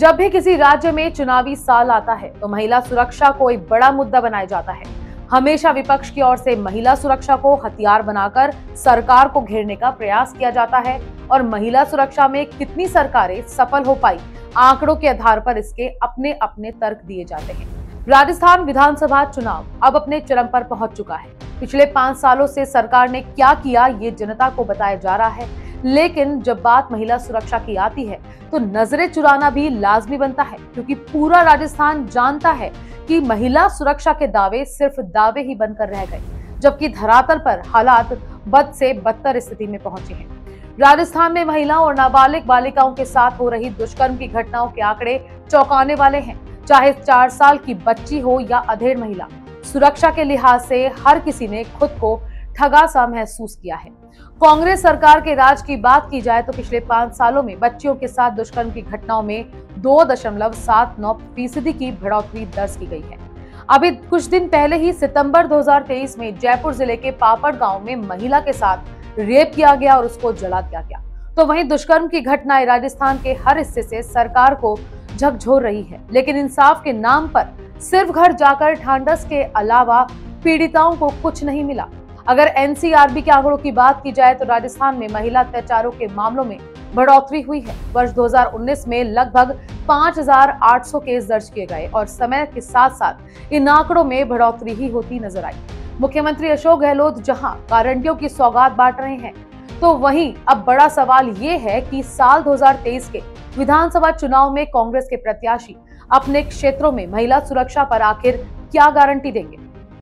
जब भी किसी राज्य में चुनावी साल आता है तो महिला सुरक्षा को एक बड़ा मुद्दा बनाया जाता है। हमेशा विपक्ष की ओर से महिला सुरक्षा को हथियार बनाकर सरकार को घेरने का प्रयास किया जाता है और महिला सुरक्षा में कितनी सरकारें सफल हो पाई, आंकड़ों के आधार पर इसके अपने अपने तर्क दिए जाते हैं। राजस्थान विधानसभा चुनाव अब अपने चरम पर पहुंच चुका है। पिछले 5 सालों से सरकार ने क्या किया ये जनता को बताया जा रहा है, लेकिन जब बात महिला सुरक्षा की आती है तो नजरें चुराना भी लाजमी बनता है, क्योंकि पूरा राजस्थान जानता है कि महिला सुरक्षा के दावे सिर्फ दावे ही बनकर रह गए, जबकि धरातल पर हालात बद से बदतर स्थिति में पहुंचे हैं। राजस्थान में महिलाओं और नाबालिग बालिकाओं के साथ हो रही दुष्कर्म की घटनाओं के आंकड़े चौंकाने वाले हैं। चाहे 4 साल की बच्ची हो या अधेड़ महिला, सुरक्षा के लिहाज से हर किसी ने खुद को ठगा सा महसूस किया है। कांग्रेस सरकार के राज की बात की जाए तो पिछले 5 सालों में बच्चियों के साथ दुष्कर्म की घटनाओं में 2.79% की बढ़ोतरी दर्ज की गई है। अभी कुछ दिन पहले ही सितंबर 2023 में जयपुर जिले के पापड़ गाँव में महिला के साथ रेप किया गया और उसको जला दिया गया। तो वही दुष्कर्म की घटनाएं राजस्थान के हर हिस्से से सरकार को झकझोर रही है, लेकिन इंसाफ के नाम पर सिर्फ घर जाकर ढांढस के अलावा पीड़िताओं को कुछ नहीं मिला। अगर एनसीआरबी के आंकड़ों की बात की जाए तो राजस्थान में महिला अत्याचारों के मामलों में बढ़ोतरी हुई है। वर्ष 2019 में लगभग 5,800 केस दर्ज किए गए और समय के साथ साथ इन आंकड़ों में बढ़ोतरी ही होती नजर आई। मुख्यमंत्री अशोक गहलोत जहां कारंडियों की सौगात बांट रहे हैं, तो वहीं अब बड़ा सवाल ये है कि साल 2023 के विधानसभा चुनाव में कांग्रेस के प्रत्याशी अपने क्षेत्रों में महिला सुरक्षा पर आखिर क्या गारंटी देंगे।